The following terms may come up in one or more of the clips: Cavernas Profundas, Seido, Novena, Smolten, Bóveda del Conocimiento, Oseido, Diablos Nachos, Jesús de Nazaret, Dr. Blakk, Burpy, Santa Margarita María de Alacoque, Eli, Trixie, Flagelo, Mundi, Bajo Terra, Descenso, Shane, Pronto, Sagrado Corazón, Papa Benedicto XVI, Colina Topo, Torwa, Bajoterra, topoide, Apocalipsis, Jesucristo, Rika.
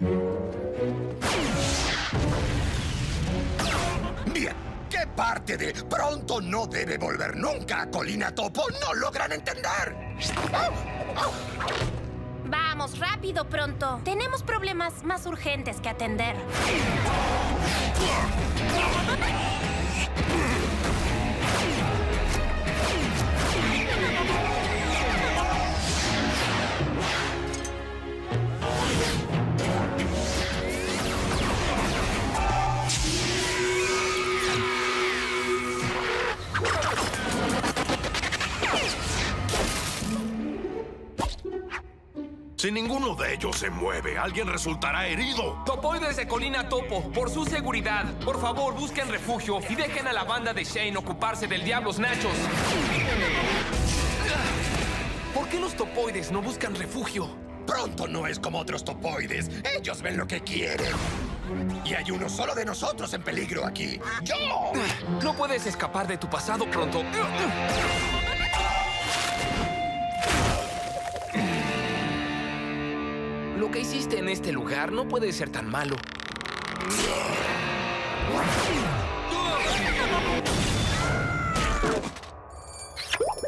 Bien, ¿qué parte de Pronto no debe volver nunca a Colina Topo no logran entender? Vamos, rápido, Pronto. Tenemos problemas más urgentes que atender. Si ninguno de ellos se mueve, alguien resultará herido. Topoides de Colina Topo, por su seguridad, por favor, busquen refugio y dejen a la banda de Shane ocuparse del Diablos Nachos. ¿Por qué los topoides no buscan refugio? Pronto no es como otros topoides. Ellos ven lo que quieren. Y hay uno solo de nosotros en peligro aquí. ¡Yo! No puedes escapar de tu pasado, Pronto. Lo que hiciste en este lugar no puede ser tan malo.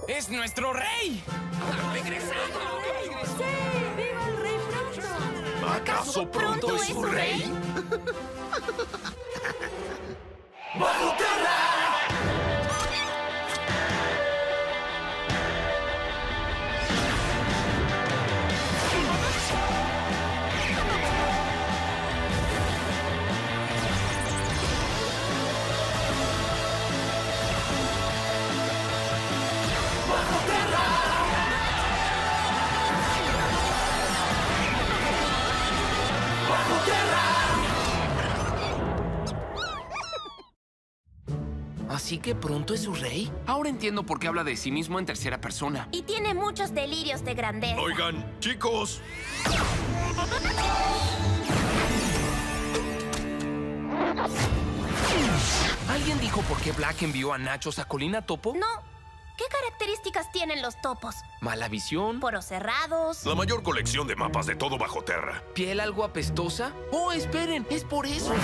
¡Es nuestro rey! ¡Ha regresado! ¡Sí! ¡Viva el rey Pronto! ¿Acaso Pronto es su rey? ¡Bajoterra! ¿Así que Pronto es su rey? Ahora entiendo por qué habla de sí mismo en tercera persona. Y tiene muchos delirios de grandeza. Oigan, chicos. ¿Alguien dijo por qué Blakk envió a Nachos a Colina Topo? No. ¿Qué características tienen los topos? Mala visión. Poros cerrados. La mayor colección de mapas de todo Bajo Terra. ¿Piel algo apestosa? ¡Oh, esperen! ¡Es por eso!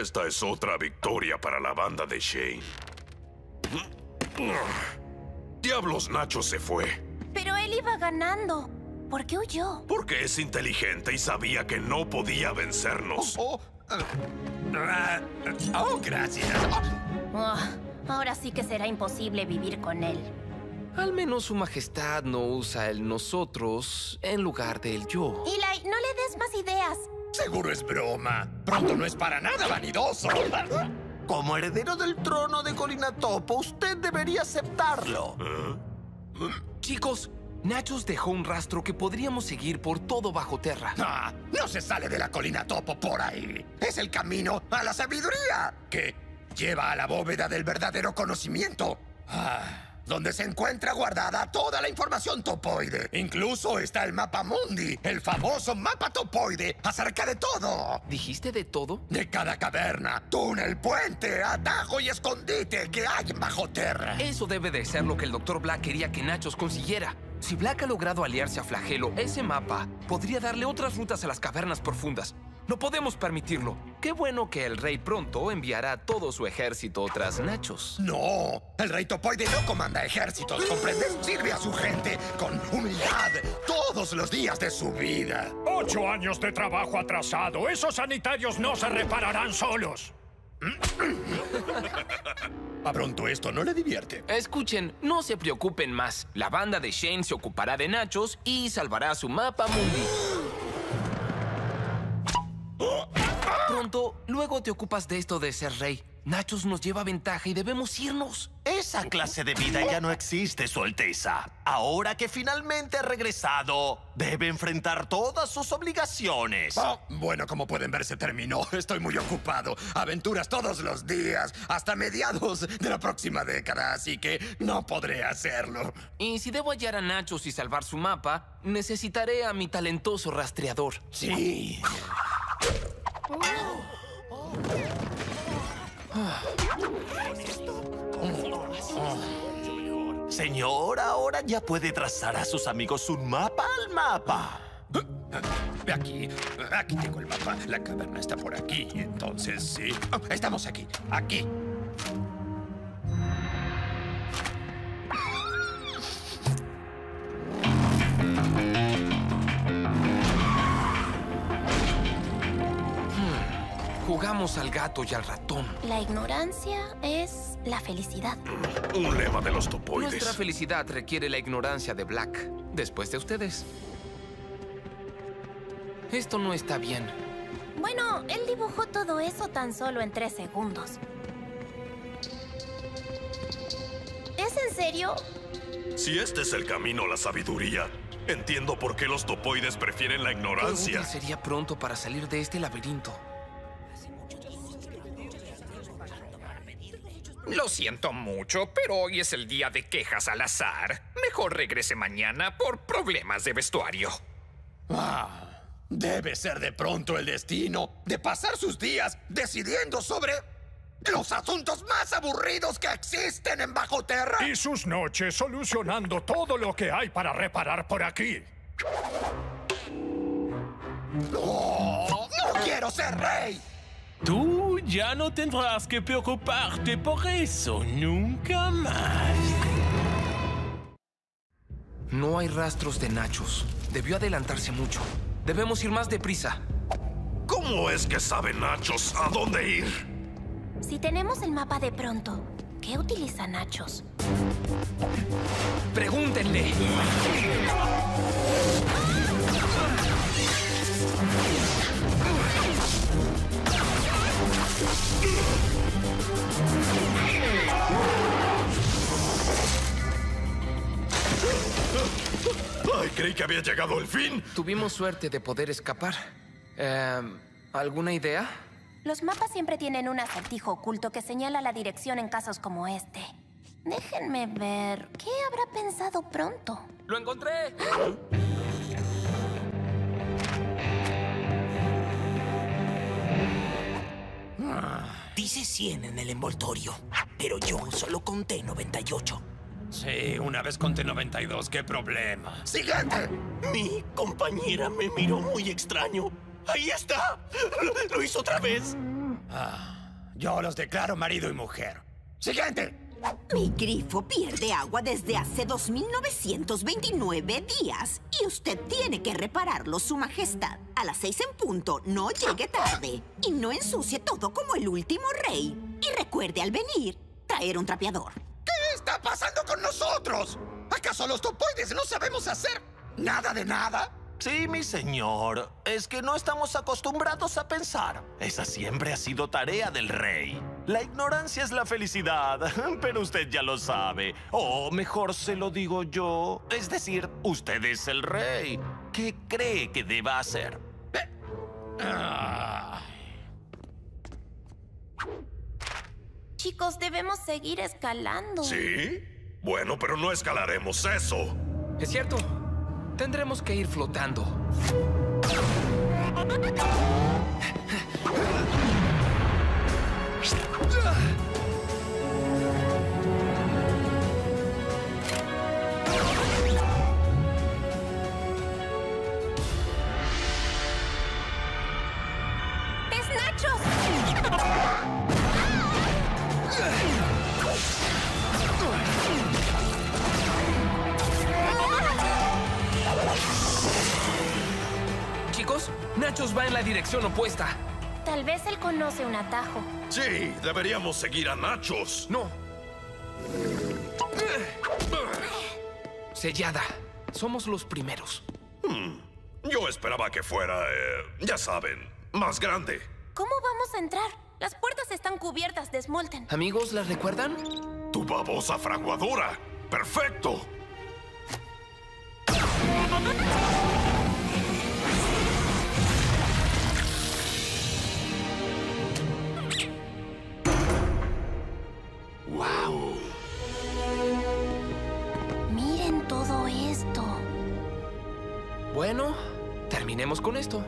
Esta es otra victoria para la banda de Shane. Diablos Nachos se fue. Pero él iba ganando. ¿Por qué huyó? Porque es inteligente y sabía que no podía vencernos. Gracias. Ahora sí que será imposible vivir con él. Al menos su majestad no usa el nosotros en lugar del yo. Eli, no le des más ideas. Seguro es broma. Pronto no es para nada vanidoso. Como heredero del trono de Colina Topo, usted debería aceptarlo. Chicos, Nachos dejó un rastro que podríamos seguir por todo Bajo Terra. No se sale de la Colina Topo por ahí. Es el camino a la sabiduría, que lleva a la bóveda del verdadero conocimiento. Donde se encuentra guardada toda la información topoide. Incluso está el mapa Mundi, el famoso mapa topoide, acerca de todo. ¿Dijiste de todo? De cada caverna, túnel, puente, atajo y escondite que hay en Bajo Terra. Eso debe de ser lo que el Dr. Blakk quería que Nachos consiguiera. Si Blakk ha logrado aliarse a Flagelo, ese mapa podría darle otras rutas a las Cavernas Profundas. No podemos permitirlo. Qué bueno que el rey Pronto enviará todo su ejército tras Nachos. ¡No! El rey Topoide no comanda ejércitos, ¿comprendes? Sirve a su gente con humildad todos los días de su vida. 8 años de trabajo atrasado. Esos sanitarios no se repararán solos. A Pronto esto no le divierte. Escuchen, no se preocupen más. La banda de Shane se ocupará de Nachos y salvará su mapa mundi. Pronto, luego te ocupas de esto de ser rey. Nachos nos lleva ventaja y debemos irnos. Esa clase de vida ya no existe, Su Alteza. Ahora que finalmente ha regresado, debe enfrentar todas sus obligaciones. Bueno, como pueden ver, se terminó. Estoy muy ocupado. Aventuras todos los días, hasta mediados de la próxima década, así que no podré hacerlo. Y si debo hallar a Nachos y salvar su mapa, necesitaré a mi talentoso rastreador. Sí. Señor, ahora ya puede trazar a sus amigos un mapa al mapa. Aquí tengo el mapa. La caverna está por aquí, entonces sí. Oh, estamos aquí, aquí. Jugamos al gato y al ratón. La ignorancia es la felicidad. Un lema de los topoides. Nuestra felicidad requiere la ignorancia de Blakk. Después de ustedes. Esto no está bien. Bueno, él dibujó todo eso tan solo en 3 segundos. ¿Es en serio? Si este es el camino a la sabiduría, entiendo por qué los topoides prefieren la ignorancia. Qué útil sería pronto para salir de este laberinto. Lo siento mucho, pero hoy es el día de quejas al azar. Mejor regrese mañana por problemas de vestuario. Ah, debe ser de pronto el destino de pasar sus días decidiendo sobre los asuntos más aburridos que existen en Bajoterra. Y sus noches solucionando todo lo que hay para reparar por aquí. ¡Oh, no quiero ser rey! Tú ya no tendrás que preocuparte por eso nunca más. No hay rastros de Nachos. Debió adelantarse mucho. Debemos ir más deprisa. ¿Cómo es que sabe Nachos a dónde ir? Si tenemos el mapa de Pronto, ¿qué utiliza Nachos? ¡Pregúntenle! Ay, creí que había llegado el fin. Tuvimos suerte de poder escapar. ¿Alguna idea? Los mapas siempre tienen un acertijo oculto que señala la dirección en casos como este. Déjenme ver. ¿Qué habrá pensado Pronto? ¡Lo encontré! Dice 100 en el envoltorio, pero yo solo conté 98. Sí, una vez conté 92, ¿qué problema? ¡Siguiente! Mi compañera me miró muy extraño. ¡Ahí está! ¡Lo hizo otra vez! Yo los declaro marido y mujer. ¡Siguiente! Mi grifo pierde agua desde hace 2.929 días. Y usted tiene que repararlo, su majestad. A las 6 en punto, no llegue tarde. Y no ensucie todo como el último rey. Y recuerde al venir, traer un trapeador. ¿Qué está pasando con nosotros? ¿Acaso los topoides no sabemos hacer nada de nada? Sí, mi señor. Es que no estamos acostumbrados a pensar. Esa siempre ha sido tarea del rey. La ignorancia es la felicidad, pero usted ya lo sabe. O mejor se lo digo yo. Es decir, usted es el rey. ¿Qué cree que deba hacer? Chicos, debemos seguir escalando. ¿Sí? Bueno, pero no escalaremos eso. Es cierto. Tendremos que ir flotando. ¡Pez Nachos! Chicos, Nachos va en la dirección opuesta. Tal vez él conoce un atajo. Sí, deberíamos seguir a Nachos. No. Sellada. Somos los primeros. Yo esperaba que fuera, ya saben, más grande. ¿Cómo vamos a entrar? Las puertas están cubiertas de Smolten. Amigos, ¿las recuerdan? ¡Tu babosa fraguadora! ¡Perfecto! ¡Wow! Miren todo esto. Bueno, terminemos con esto.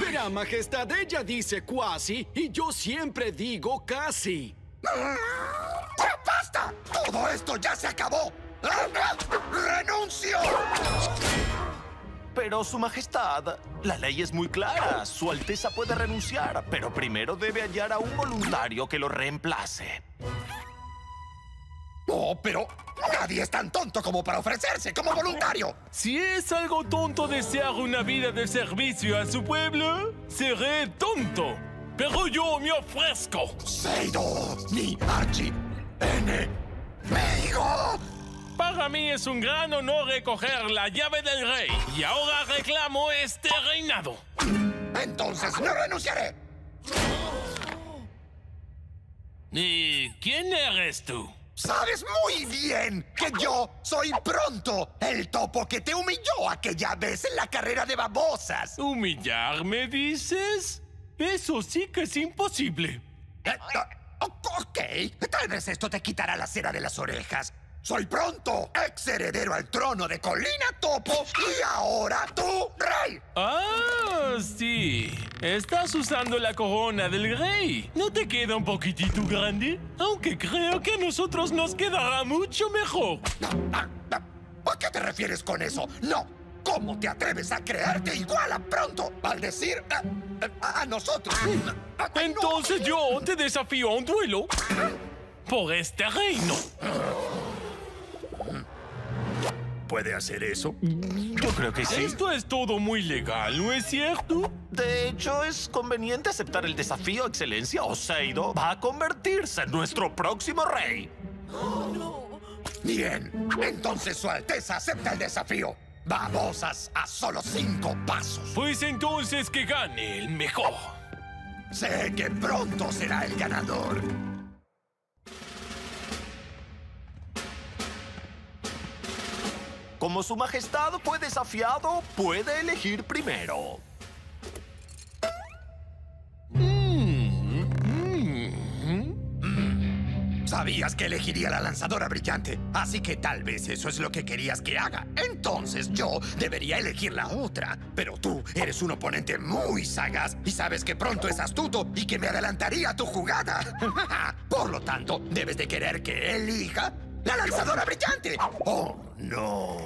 Verá, majestad, ella dice cuasi y yo siempre digo casi. ¡Ya basta! ¡Todo esto ya se acabó! ¡Renuncio! Pero, Su Majestad, la ley es muy clara. Su Alteza puede renunciar, pero primero debe hallar a un voluntario que lo reemplace. Oh, pero nadie es tan tonto como para ofrecerse como voluntario. Si es algo tonto desear una vida de servicio a su pueblo, seré tonto. Pero yo me ofrezco. Seido, mi archienemigo. Para mí es un gran honor recoger la llave del rey. Y ahora reclamo este reinado. Entonces no renunciaré. ¿Y quién eres tú? Sabes muy bien que yo soy Pronto, el topo que te humilló aquella vez en la carrera de babosas. ¿Humillarme, dices? Eso sí que es imposible. Ok, tal vez esto te quitará la cera de las orejas. Soy Pronto, ex heredero al trono de Colina Topo y ahora tú, rey. Ah, sí. Estás usando la corona del rey. ¿No te queda un poquitito grande? Aunque creo que a nosotros nos quedará mucho mejor. ¿A qué te refieres con eso? No. ¿Cómo te atreves a creerte igual a Pronto al decir a nosotros? Entonces yo te desafío a un duelo por este reino. ¿Puede hacer eso? Yo creo que sí. Esto es todo muy legal, ¿no es cierto? De hecho, es conveniente aceptar el desafío, Excelencia. Oseido va a convertirse en nuestro próximo rey. Oh, no. Bien, entonces Su Alteza acepta el desafío. Babosas a solo 5 pasos. Pues entonces que gane el mejor. Sé que Pronto será el ganador. Como Su Majestad fue desafiado, puede elegir primero. Sabías que elegiría la lanzadora brillante, así que tal vez eso es lo que querías que haga. Entonces yo debería elegir la otra. Pero tú eres un oponente muy sagaz y sabes que Pronto es astuto y que me adelantaría tu jugada. Por lo tanto, debes de querer que elija la lanzadora brillante. ¡Oh, no!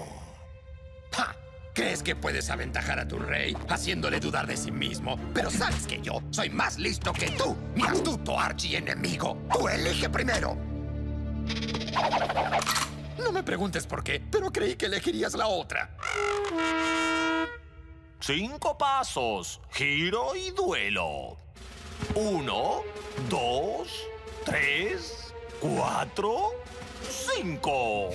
¡Ja! ¿Crees que puedes aventajar a tu rey haciéndole dudar de sí mismo? Pero sabes que yo soy más listo que tú, mi astuto archienemigo. Tú elige primero. No me preguntes por qué, pero creí que elegirías la otra. 5 pasos, giro y duelo. 1, 2, 3, 4, 5.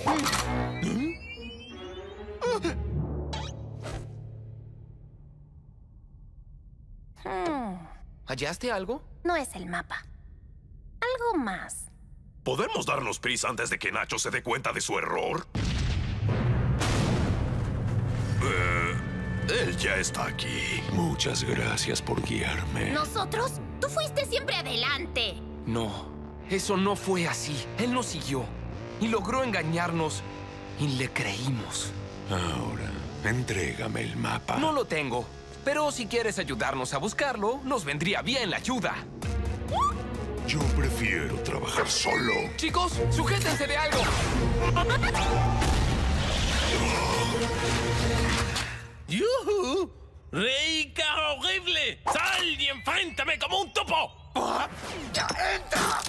¿Hallaste algo? No es el mapa. Algo más. ¿Podemos darnos prisa antes de que Nacho se dé cuenta de su error? Él ya está aquí. Muchas gracias por guiarme. ¿Nosotros? Tú fuiste siempre adelante. No, eso no fue así. Él nos siguió y logró engañarnos y le creímos. Ahora, entrégame el mapa. No lo tengo. Pero si quieres ayudarnos a buscarlo, nos vendría bien la ayuda. Yo prefiero trabajar solo. Chicos, sujétense de algo. ¡Yuhu! ¡Rika horrible! ¡Sal y enfréntame como un topo! ¡Ya entra!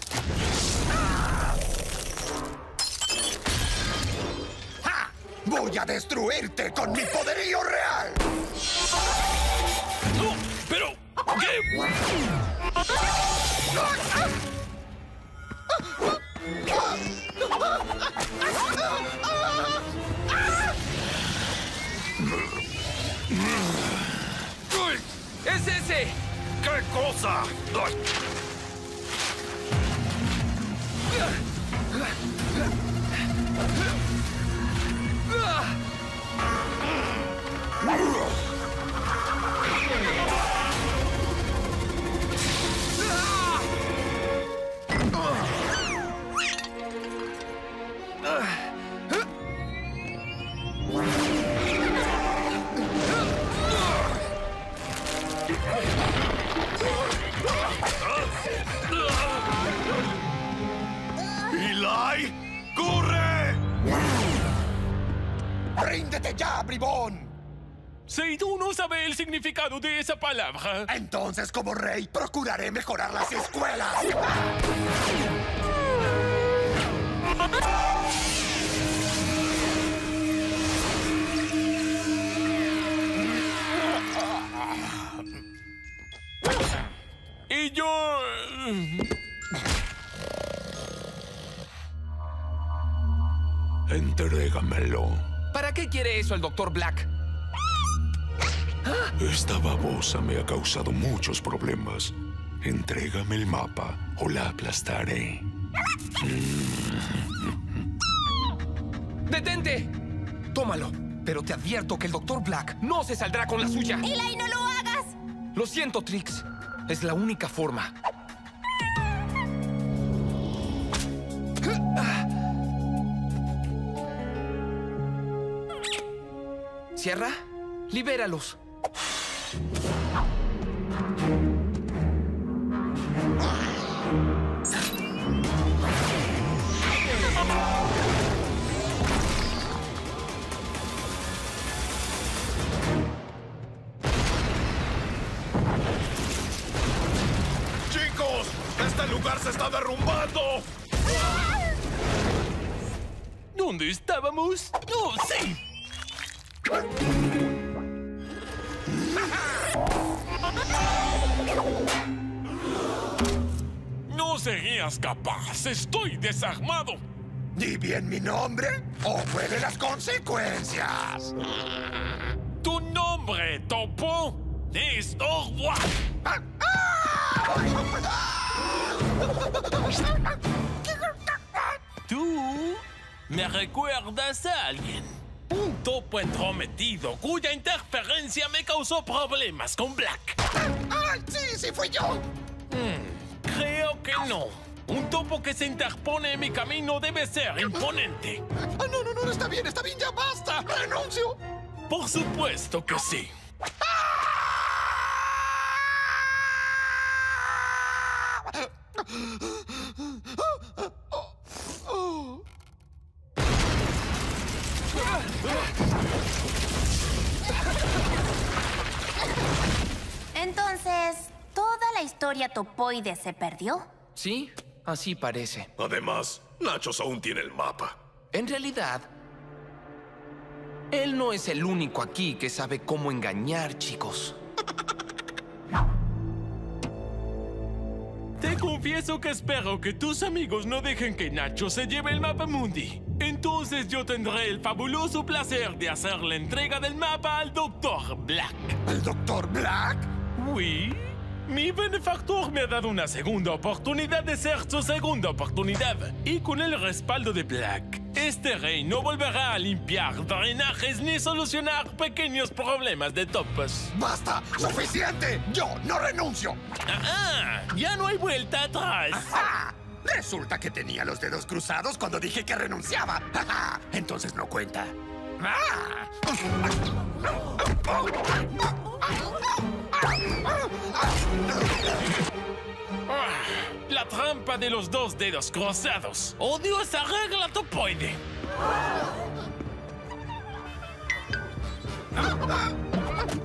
¡Ja! ¡Voy a destruirte con mi poderío real! ¡No! ¡Pero! ¿Qué? ¡Es ese! ¡Qué cosa! ¡Eli! ¡Corre! ¡Ríndete ya, bribón! Seido no sabe el significado de esa palabra. Entonces, como rey, procuraré mejorar las escuelas. Y yo... Entrégamelo. ¿Para qué quiere eso el Dr. Blakk? Esta babosa me ha causado muchos problemas. Entrégame el mapa o la aplastaré. ¡Detente! Tómalo, pero te advierto que el Dr. Blakk no se saldrá con la suya. ¡Eli, no lo hagas! Lo siento, Trix. Es la única forma. Cierra, libéralos. ¡Se está derrumbando! ¿Dónde estábamos? ¡Oh, sí! No serías capaz. Estoy desarmado. Di bien mi nombre o puede las consecuencias. Tu nombre, Topo, es Torwa. Tú me recuerdas a alguien. Un topo entrometido cuya interferencia me causó problemas con Blakk. ¡Ay, sí, sí fui yo! Creo que no. Un topo que se interpone en mi camino debe ser imponente. No, no, no, está bien, ya basta. ¡Renuncio! Por supuesto que sí. Entonces, ¿toda la historia topoide se perdió? Sí, así parece. Además, Nachos aún tiene el mapa. En realidad, él no es el único aquí que sabe cómo engañar, chicos. Te confieso que espero que tus amigos no dejen que Nacho se lleve el mapa Mundi. Entonces yo tendré el fabuloso placer de hacer la entrega del mapa al Dr. Blakk. ¿Al Dr. Blakk? Oui. Mi benefactor me ha dado una segunda oportunidad de ser su segunda oportunidad. Y con el respaldo de Blakk, este rey no volverá a limpiar drenajes ni solucionar pequeños problemas de topos. ¡Basta! ¡Suficiente! ¡Yo no renuncio! ¡Ya no hay vuelta atrás! Ajá. Resulta que tenía los dedos cruzados cuando dije que renunciaba. Ajá. Entonces no cuenta. La trampa de los dos dedos cruzados. ¡Odio esa regla topoide!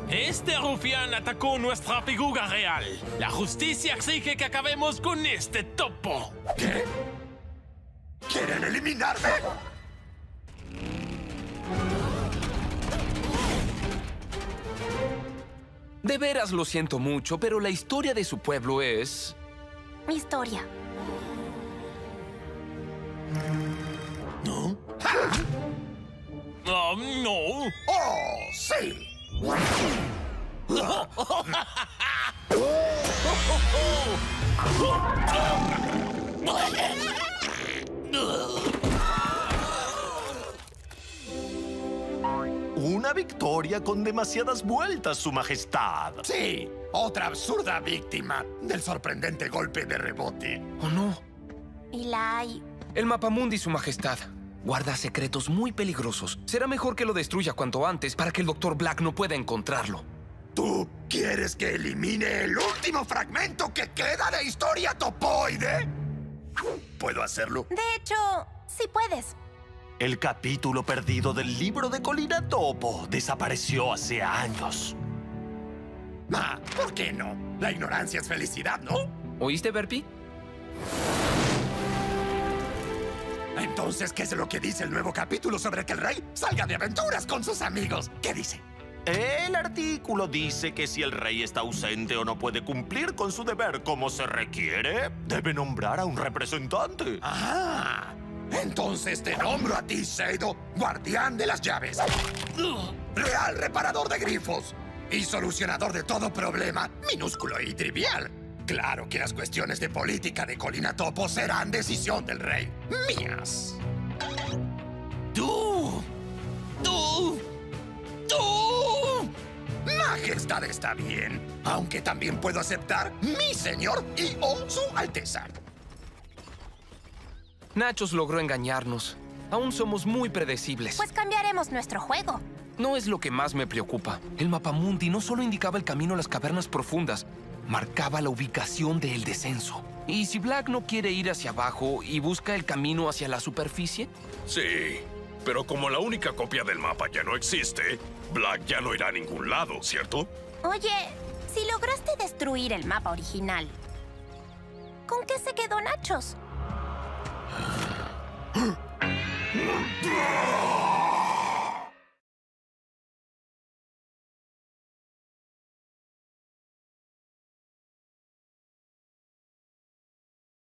Este rufián atacó nuestra figura real. La justicia exige que acabemos con este topo. ¿Qué? ¿Quieren eliminarme? De veras lo siento mucho, pero la historia de su pueblo es... mi historia. ¿No? No. ¡Oh, sí! Una victoria con demasiadas vueltas, Su Majestad. Sí, otra absurda víctima del sorprendente golpe de rebote. ¿O no? Eli. El mapamundi, Su Majestad, guarda secretos muy peligrosos. Será mejor que lo destruya cuanto antes para que el Dr. Blakk no pueda encontrarlo. ¿Tú quieres que elimine el último fragmento que queda de historia topoide? ¿Puedo hacerlo? De hecho, sí puedes. El capítulo perdido del libro de Colina Topo desapareció hace años. Ah, ¿por qué no? La ignorancia es felicidad, ¿no? ¿Oíste, Burpy? Entonces, ¿qué es lo que dice el nuevo capítulo sobre que el rey salga de aventuras con sus amigos? ¿Qué dice? El artículo dice que si el rey está ausente o no puede cumplir con su deber como se requiere, debe nombrar a un representante. ¡Ah! Entonces te nombro a ti, Seido, guardián de las llaves, real reparador de grifos y solucionador de todo problema, minúsculo y trivial. Claro que las cuestiones de política de Colina Topo serán decisión del rey, mías. ¡Tú! Majestad está bien, aunque también puedo aceptar mi señor y o su alteza. Nachos logró engañarnos. Aún somos muy predecibles. Pues cambiaremos nuestro juego. No es lo que más me preocupa. El mapa Mundi no solo indicaba el camino a las cavernas profundas, marcaba la ubicación del descenso. ¿Y si Blakk no quiere ir hacia abajo y busca el camino hacia la superficie? Sí, pero como la única copia del mapa ya no existe, Blakk ya no irá a ningún lado, ¿cierto? Oye, si lograste destruir el mapa original, ¿con qué se quedó Nachos?